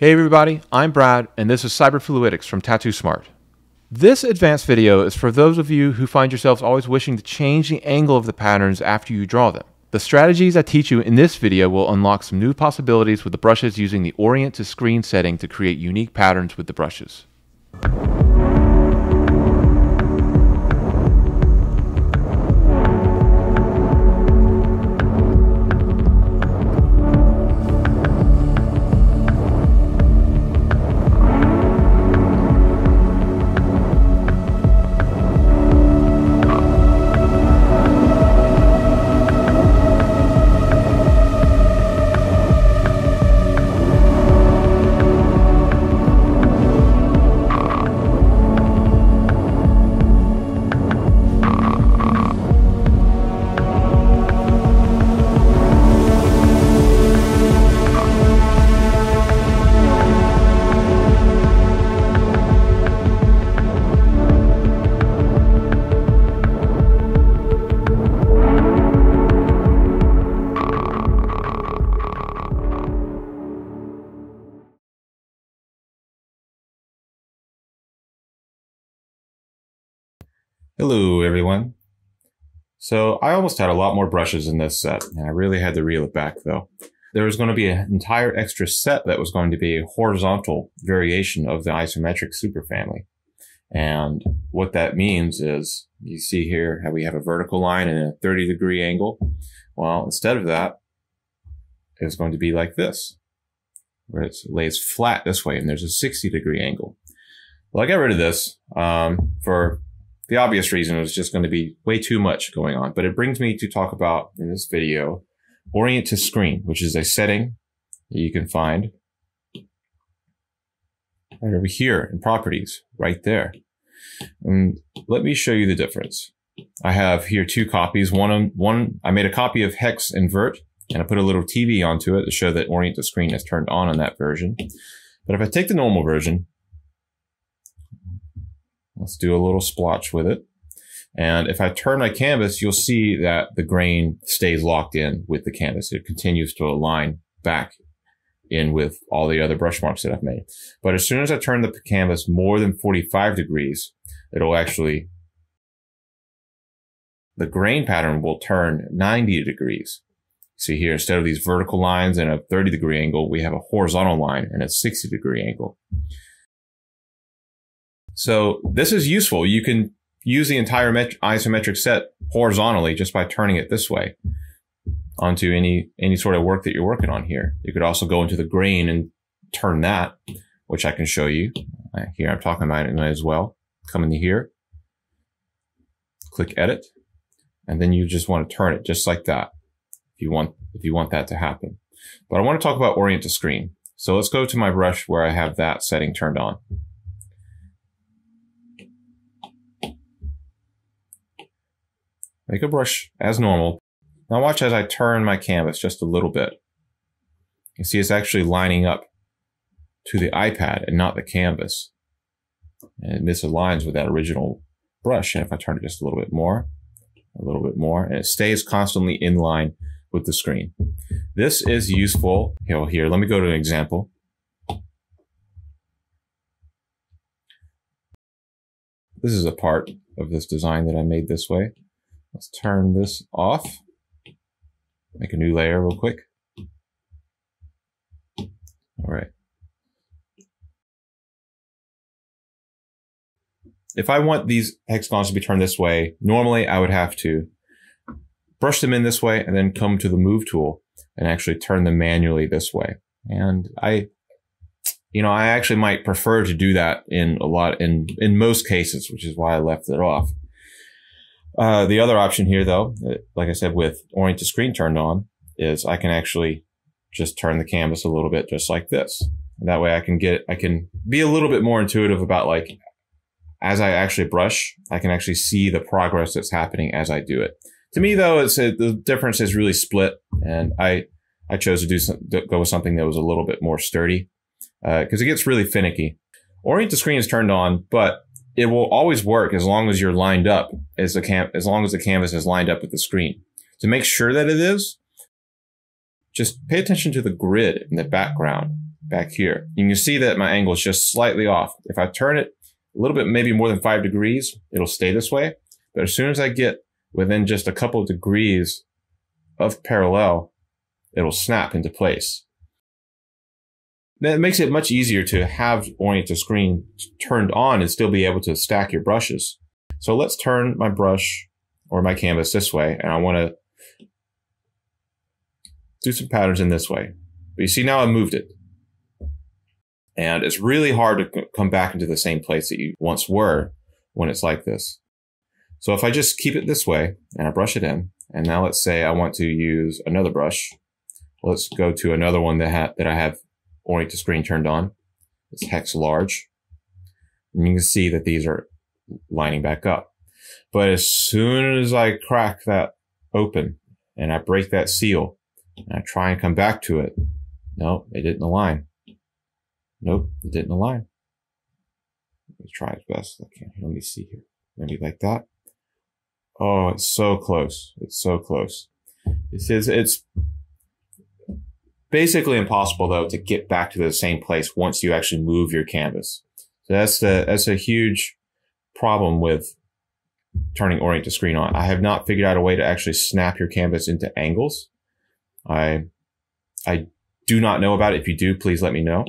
Hey everybody, I'm Brad, and this is Cyberfluidics from Tattoo Smart. This advanced video is for those of you who find yourselves always wishing to change the angle of the patterns after you draw them. The strategies I teach you in this video will unlock some new possibilities with the brushes using the Orient to Screen setting to create unique patterns with the brushes. Hello everyone. So I almost had a lot more brushes in this set, and I really had to reel it back though. There was going to be an entire extra set that was going to be a horizontal variation of the isometric superfamily. And what that means is, you see here how we have a vertical line and a 30-degree angle. Well, instead of that, it was going to be like this, where it lays flat this way and there's a 60-degree angle. Well, I got rid of this for the obvious reason is just going to be way too much going on, but it brings me to talk about in this video, Orient to Screen, which is a setting that you can find right over here in Properties, right there. And let me show you the difference. I have here two copies. One I made a copy of Hex Invert, and I put a little TV onto it to show that Orient to Screen is turned on that version. But if I take the normal version, let's do a little splotch with it. And if I turn my canvas, you'll see that the grain stays locked in with the canvas. It continues to align back in with all the other brush marks that I've made. But as soon as I turn the canvas more than 45 degrees, it'll actually, the grain pattern will turn 90 degrees. See here, instead of these vertical lines and a 30-degree angle, we have a horizontal line and a 60-degree angle. So this is useful. You can use the entire isometric set horizontally just by turning it this way onto any sort of work that you're working on here. You could also go into the grain and turn that, which I can show you. Here I'm talking about it as well. Come into here, click edit, and then you just want to turn it just like that if you want that to happen. But I want to talk about Orient to Screen. So let's go to my brush where I have that setting turned on. Make a brush as normal. Now watch as I turn my canvas just a little bit. You see it's actually lining up to the iPad and not the canvas. And this aligns with that original brush. And if I turn it just a little bit more, and it stays constantly in line with the screen. This is useful. Here, let me go to an example. This is a part of this design that I made this way. Let's turn this off, make a new layer real quick. All right. If I want these hexagons to be turned this way, normally I would have to brush them in this way and then come to the move tool and actually turn them manually this way. And I actually might prefer to do that in most cases, which is why I left it off. The other option here, though, like I said, with Orient to Screen turned on, is I can actually just turn the canvas a little bit just like this. And that way I can be a little bit more intuitive about, like, as I actually brush, I can actually see the progress that's happening as I do it. To me, though, the difference is really split. And I chose to go with something that was a little bit more sturdy because it gets really finicky. Orient to Screen is turned on, but it will always work as long as you're lined up, as long as the canvas is lined up with the screen. To make sure that it is, just pay attention to the grid in the background. back here. You can see that my angle is just slightly off. If I turn it a little bit, maybe more than 5 degrees, it'll stay this way. But as soon as I get within just a couple of degrees of parallel, it'll snap into place. That makes it much easier to have Orient to Screen turned on and still be able to stack your brushes. So let's turn my brush or my canvas this way, and I want to do some patterns in this way. But you see now I moved it. And it's really hard to come back into the same place that you once were when it's like this. So if I just keep it this way and I brush it in, and now let's say I want to use another brush. Let's go to another one that I have Orient to Screen turned on. It's Hex Large. And you can see that these are lining back up. But as soon as I crack that open and I break that seal and I try and come back to it, no, it didn't align. Nope, it didn't align. Let me try as best I can. Let me see here. Maybe like that. Oh, it's so close. It's so close. It's basically impossible though to get back to the same place once you actually move your canvas. So that's a huge problem with turning Orient to Screen on. I have not figured out a way to actually snap your canvas into angles. I do not know about it. If you do, please let me know.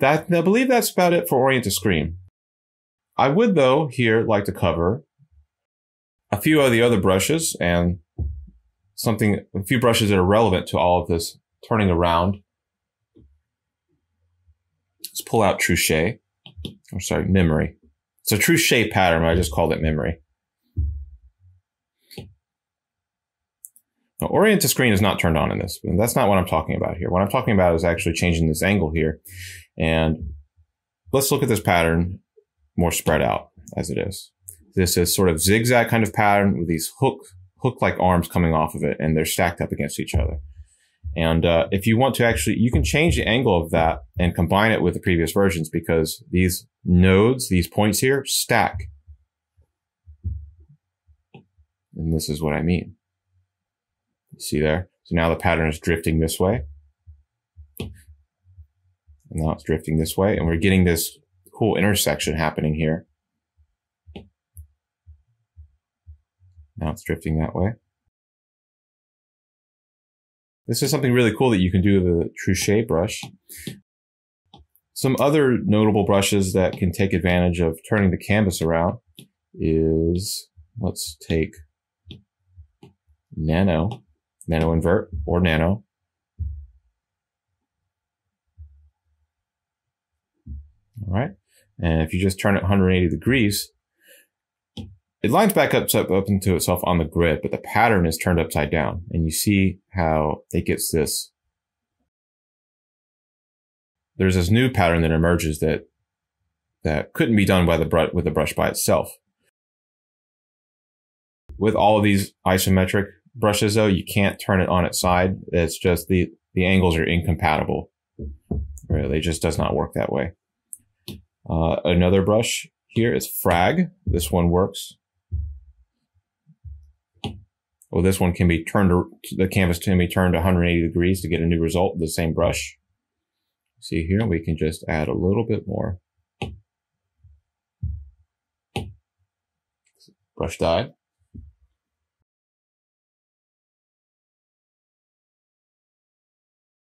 I believe that's about it for Orient to Screen. I would though here like to cover a few of the other brushes and a few brushes that are relevant to all of this turning around. Let's pull out Truchet. I'm sorry, Memory. It's a Truchet pattern, but I just called it Memory. Now, Orient to Screen is not turned on in this, and that's not what I'm talking about here. What I'm talking about is actually changing this angle here. And let's look at this pattern more spread out as it is. This is sort of zigzag kind of pattern with these hook-like arms coming off of it, and they're stacked up against each other. And if you want to actually, you can change the angle of that and combine it with the previous versions because these nodes, these points here, stack. And this is what I mean. See there? So now the pattern is drifting this way. And now it's drifting this way. And we're getting this cool intersection happening here. Now it's drifting that way. This is something really cool that you can do with the Truchet brush. Some other notable brushes that can take advantage of turning the canvas around is, let's take Nano Invert or Nano. All right. And if you just turn it 180 degrees, it lines back up into itself on the grid, but the pattern is turned upside down. And you see how it gets this. There's this new pattern that emerges that couldn't be done with the brush by itself. With all of these isometric brushes though, you can't turn it on its side. It's just the angles are incompatible. Really, it just does not work that way. Another brush here is Frag. This one works. Well, this one can be turned, the canvas can be turned 180 degrees to get a new result with the same brush. See here, we can just add a little bit more. Brush die.